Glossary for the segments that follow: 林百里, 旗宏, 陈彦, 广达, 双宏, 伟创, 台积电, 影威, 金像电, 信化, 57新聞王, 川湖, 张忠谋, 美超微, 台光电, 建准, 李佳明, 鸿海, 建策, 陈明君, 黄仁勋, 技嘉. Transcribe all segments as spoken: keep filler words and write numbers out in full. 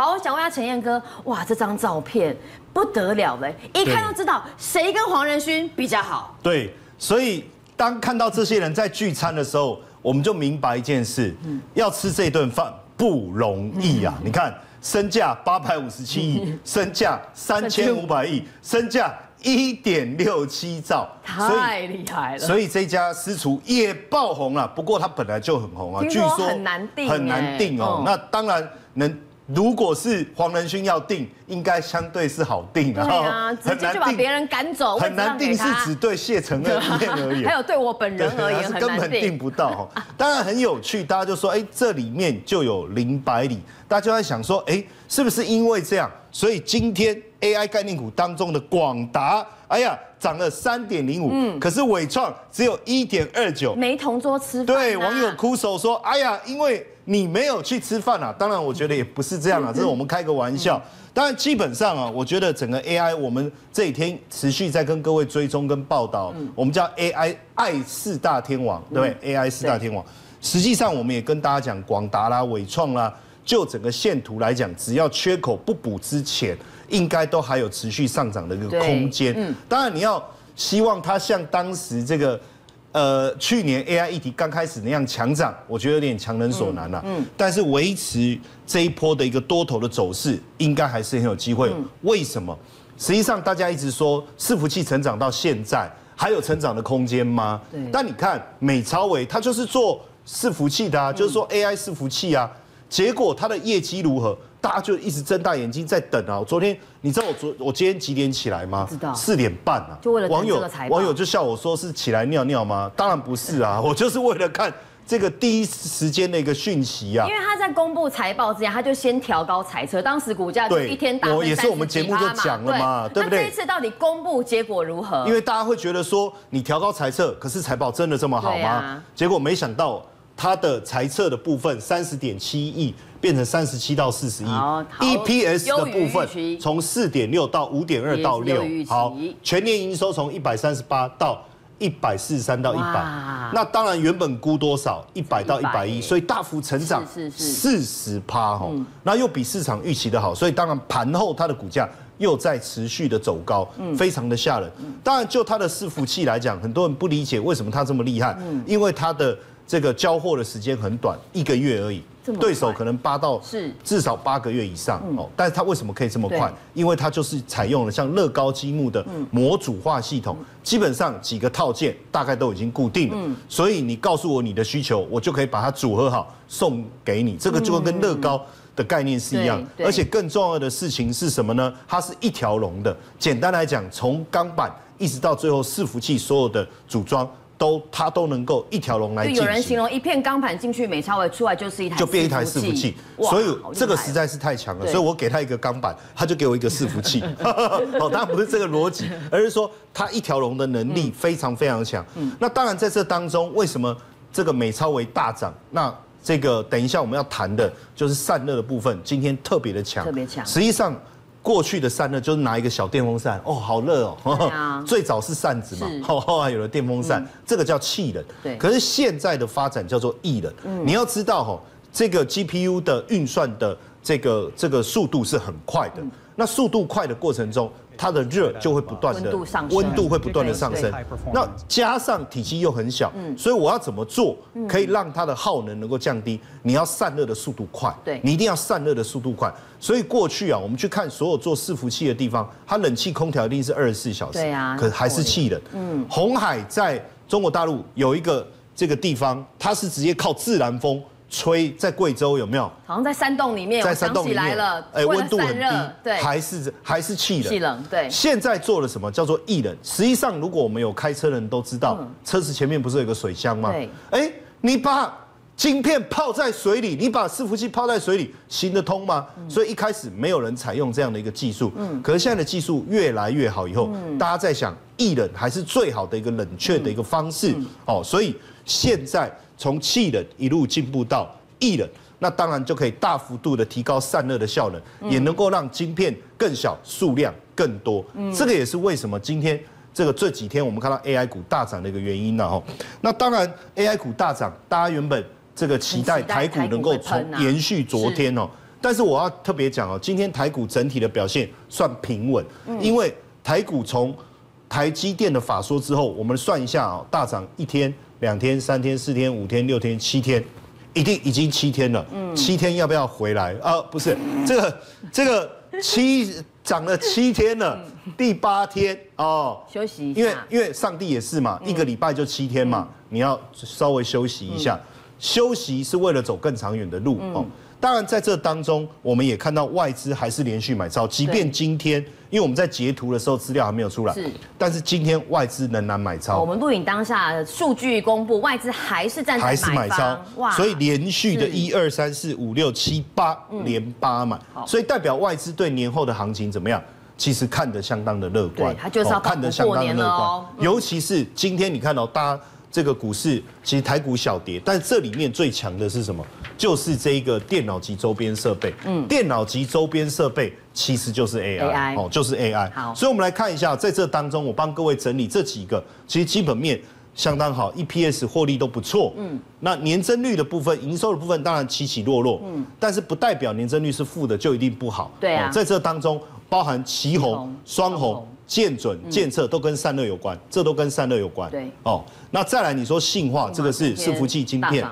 好，我想问一下陈彦哥，哇，这张照片不得了嘞，一看就知道谁跟黄仁勋比较好。对，所以当看到这些人在聚餐的时候，我们就明白一件事，要吃这顿饭不容易啊！你看，身价八百五十七亿，身价三千五百亿，身价一点六七兆，太厉害了。所以这家私厨也爆红了，不过它本来就很红啊，据说很难定，很难定哦。那当然能。 如果是黄仁勋要定，应该相对是好定啊。对啊，直接就把别人赶走。很难定是只对谢承恩而言，还有对我本人而言，根本定不到。当然很有趣，大家就说，哎，这里面就有林百里，大家就在想说，哎，是不是因为这样，所以今天 A I 概念股当中的广达，哎呀，涨了 三点零五， 嗯，可是伟创只有 一点二九， 没同桌吃饭。对，网友哭手说，哎呀，因为。 你没有去吃饭啊？当然，我觉得也不是这样啊，这是我们开个玩笑。当然，基本上啊，我觉得整个 A I， 我们这几天持续在跟各位追踪跟报道，我们叫 A I 爱四大天王，对不对 ？A I 四大天王，实际上我们也跟大家讲，广达啦、伟创啦，就整个线图来讲，只要缺口不补之前，应该都还有持续上涨的一个空间。当然，你要希望它像当时这个。 呃，去年 A I 议题刚开始那样强涨，我觉得有点强人所难了。嗯，但是维持这一波的一个多头的走势，应该还是很有机会。为什么？实际上大家一直说伺服器成长到现在还有成长的空间吗？对。但你看美超微，它就是做伺服器的啊，就是说 A I 伺服器啊，结果它的业绩如何？ 大家就一直睁大眼睛在等啊！昨天你知道我昨我今天几点起来吗？知道四点半啊！就为了网友网友就笑我说是起来尿尿吗？当然不是啊，我就是为了看这个第一时间的一个讯息啊。因为他在公布财报之前，他就先调高财测，当时股价就一天大涨三十几趴嘛。也是我们节目就讲了嘛，对不对？那这一次到底公布结果如何？因为大家会觉得说你调高财测，可是财报真的这么好吗？结果没想到。 它的财测的部分 三十点七亿变成三十七到四十亿 ，E P S 的部分从 四点六 到 五点二 到 六， 好，全年营收从一百三十八到一百四十三到 一百， 那当然原本估多少 一百到 一百一十， 所以大幅成长四十趴吼，那又比市场预期的好，所以当然盘后它的股价又在持续的走高，非常的吓人。当然就它的伺服器来讲，很多人不理解为什么它这么厉害，因为它的 这个交货的时间很短，一个月而已。对手可能八到至少八个月以上哦。但是它为什么可以这么快？因为它就是采用了像乐高积木的模组化系统，基本上几个套件大概都已经固定了。所以你告诉我你的需求，我就可以把它组合好送给你。这个就跟乐高的概念是一样。而且更重要的事情是什么呢？它是一条龙的。简单来讲，从钢板一直到最后伺服器所有的组装。 都它都能够一条龙来进行。有人形容一片钢板进去美超微，出来就是一台就变一台伺服器，所以这个实在是太强了。所以我给他一个钢板，他就给我一个伺服器。哦，当然不是这个逻辑，而是说它一条龙的能力非常非常强。那当然在这当中，为什么这个美超微大涨？那这个等一下我们要谈的就是散热的部分，今天特别的强，特别强。实际上。 过去的散热就是拿一个小电风扇，哦，好热哦。最早是扇子嘛，后后来有了电风扇，这个叫气冷。对。可是现在的发展叫做液冷。你要知道哈，这个 G P U 的运算的这个这个速度是很快的。那速度快的过程中，它的热就会不断的温度会不断的上升。那加上体积又很小，所以我要怎么做可以让它的耗能能够降低？你要散热的速度快，对，你一定要散热的速度快。 所以过去啊，我们去看所有做伺服器的地方，它冷气、空调一定是二十四小时，对啊，可还是气冷。嗯，鸿海在中国大陆有一个这个地方，它是直接靠自然风吹，在贵州有没有？好像在山洞里面，在山洞里面，哎，温度很低，对，还是还是气冷。气冷，对。现在做了什么叫做液冷？实际上，如果我们有开车的人都知道，车子前面不是有一个水箱吗？对。哎，你把。 晶片泡在水里，你把伺服器泡在水里行得通吗？所以一开始没有人采用这样的一个技术，可是现在的技术越来越好，以后大家在想，液冷还是最好的一个冷却的一个方式哦。所以现在从气冷一路进步到液冷，那当然就可以大幅度的提高散热的效能，也能够让晶片更小，数量更多。这个也是为什么今天。 这个这几天我们看到 A I 股大涨的一个原因了哈。那当然 A I 股大涨，大家原本这个期待台股能够从延续昨天哦，但是我要特别讲哦，今天台股整体的表现算平稳，因为台股从台积电的法说之后，我们算一下哦，大涨一天、两天、三天、四天、五天、六天、七天，一定已经七天了。嗯，七天要不要回来啊？不是，这个这个七涨了七天了，第八天哦，休息一下，因为因为上帝也是嘛，一个礼拜就七天嘛，你要稍微休息一下。 休息是为了走更长远的路哦。当然，在这当中，我们也看到外资还是连续买超，即便今天，因为我们在截图的时候资料还没有出来，是，但是今天外资仍然买超。我们录影当下数据公布，外资还是站在还是买超，哇！所以连续的一二三四五六七八连八买，所以代表外资对年后的行情怎么样？ 其实看得相当的乐观，他就是要看得相当的乐观，尤其是今天你看到，大家这个股市其实台股小跌，但这里面最强的是什么？就是这个电脑及周边设备。嗯，电脑及周边设备其实就是 A I， 哦，就是 A I。好，所以我们来看一下，在这当中，我帮各位整理这几个，其实基本面相当好 ，E P S 获利都不错。嗯，那年增率的部分、营收的部分当然起起落落，嗯，但是不代表年增率是负的就一定不好。对啊，在这当中。 包含旗宏、双宏、建准、建策都跟散热有关，这都跟散热有关。对哦，那再来你说信化，这个是伺服器晶片，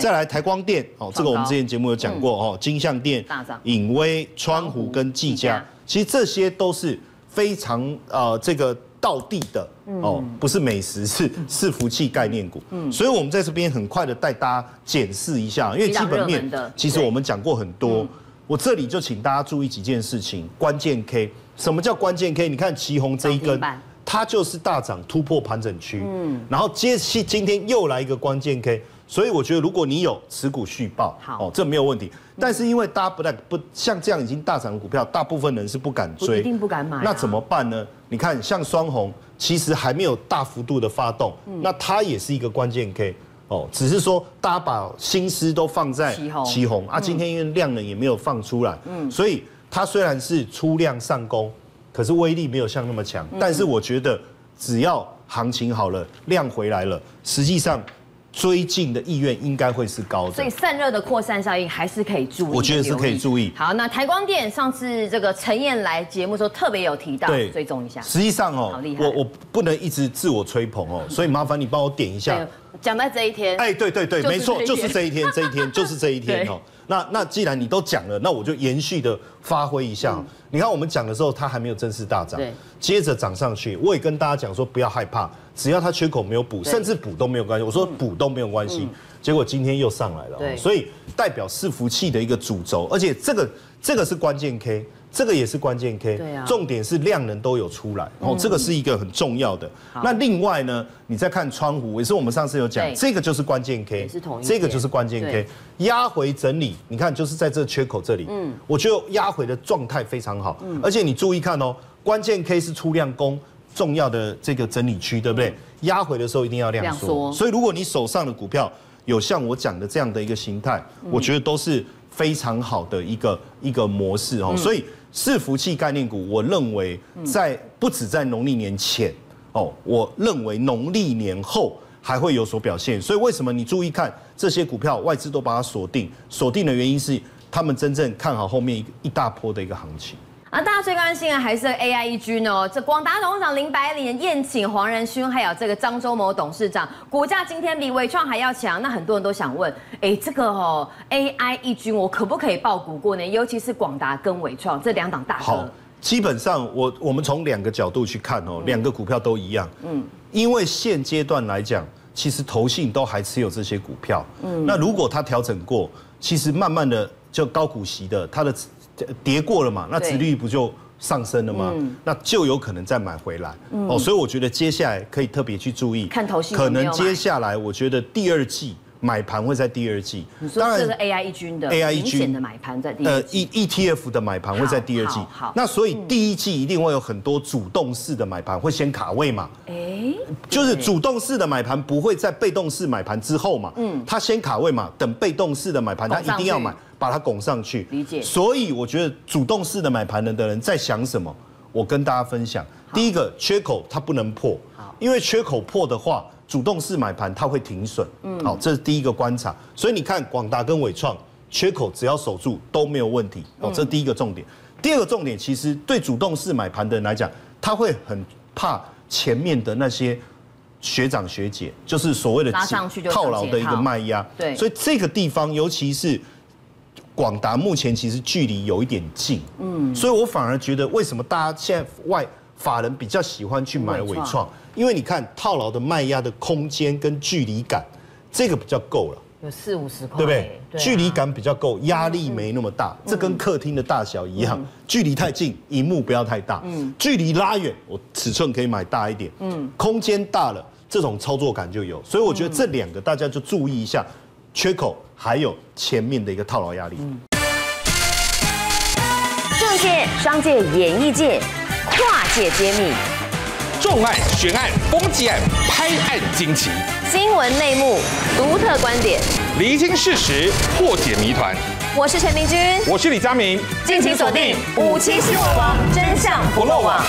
再来台光电哦，这个我们之前节目有讲过哦，金像电、影威、川湖跟技嘉，其实这些都是非常呃这个道地的哦，不是美食，是伺服器概念股。嗯，所以我们在这边很快的带大家检视一下，因为基本面其实我们讲过很多。 我这里就请大家注意几件事情，关键 K， 什么叫关键 K？ 你看旗宏这一根，它就是大涨突破盘整区，嗯，然后接续今天又来一个关键 K， 所以我觉得如果你有持股续报，好，这没有问题。但是因为大家不太不像这样已经大涨的股票，大部分人是不敢追，一定不敢买，那怎么办呢？你看像双红，其实还没有大幅度的发动，那它也是一个关键 K。 哦，只是说大家把心思都放在旗宏啊，今天因为量能也没有放出来，嗯，所以它虽然是出量上攻，可是威力没有像那么强。但是我觉得只要行情好了，量回来了，实际上追进的意愿应该会是高的。所以散热的扩散效应还是可以注意，我觉得是可以注意。好，那台光电上次这个陈彦来节目时候特别有提到，对，追踪一下。实际上哦，我我不能一直自我吹捧哦，所以麻烦你帮我点一下。 讲在这一天，哎，对对对，没错，就是这一天，这一天就是这一天哦。那那既然你都讲了，那我就延续的发挥一下。你看我们讲的时候，它还没有正式大涨，接着涨上去。我也跟大家讲说，不要害怕，只要它缺口没有补，甚至补都没有关系。我说补都没有关系，结果今天又上来了，所以代表伺服器的一个主轴，而且这个这个是关键 K， 这个也是关键 K， 重点是量能都有出来，哦，这个是一个很重要的。那另外呢，你再看川湖，也是我们上次有。 讲这个就是关键 K， 这个就是关键 K， 压回整理，你看就是在这缺口这里，嗯，我觉得压回的状态非常好，嗯，而且你注意看哦，关键 K 是出量攻重要的这个整理区，对不对？压回的时候一定要量缩，所以如果你手上的股票有像我讲的这样的一个形态，我觉得都是非常好的一个一个模式哦，所以伺服器概念股，我认为在不止在农历年前哦，我认为农历年后。 还会有所表现，所以为什么你注意看这些股票，外资都把它锁定，锁定的原因是他们真正看好后面一一大波的一个行情。 啊，大家最关心的还是 A I 一 G 呢。这广达董事长林百里、宴请黄仁勋，还有这个张忠谋董事长，股价今天比伟创还要强。那很多人都想问，哎，这个哦 A I 一 G 我可不可以抱股过呢？尤其是广达跟伟创这两档大哥。 基本上，我我们从两个角度去看哦，两个股票都一样。嗯，因为现阶段来讲，其实投信都还持有这些股票。嗯，那如果它调整过，其实慢慢的就高股息的，它的跌过了嘛，那殖利率不就上升了吗？那就有可能再买回来。哦，所以我觉得接下来可以特别去注意，看投信可能接下来，我觉得第二季。 买盘会在第二季，你说这个 A I 一军的 A I 一军的买盘在第二季，呃 E T F 的买盘会在第二季，那所以第一季一定会有很多主动式的买盘会先卡位嘛，哎，就是主动式的买盘不会在被动式买盘之后嘛，嗯，它先卡位嘛，等被动式的买盘它一定要买，把它拱上去，理解。所以我觉得主动式的买盘人的人在想什么，我跟大家分享，第一个缺口它不能破，因为缺口破的话。 主动式买盘它会停损，嗯，好，这是第一个观察。所以你看广达跟伟创缺口只要守住都没有问题哦。这第一个重点。第二个重点，其实对主动式买盘的人来讲，他会很怕前面的那些学长学姐，就是所谓的套牢的一个卖压。对，所以这个地方，尤其是广达目前其实距离有一点近，嗯，所以我反而觉得为什么大家现在外法人比较喜欢去买伟创，因为你看套牢的卖压的空间跟距离感，这个比较够了。 有四五十块，对不对？对啊、距离感比较够，压力没那么大。嗯、这跟客厅的大小一样，嗯、距离太近，屏幕不要太大。嗯，距离拉远，我尺寸可以买大一点。嗯，空间大了，这种操作感就有。所以我觉得这两个大家就注意一下，嗯、缺口还有前面的一个套牢压力。嗯、政界、商界、演艺界，跨界揭秘，重案、悬案、攻击案、拍案惊奇。 新闻内幕，独特观点，厘清事实，破解谜团。我是陈明君，我是李佳明，敬请锁定五七新闻网，真相不漏网。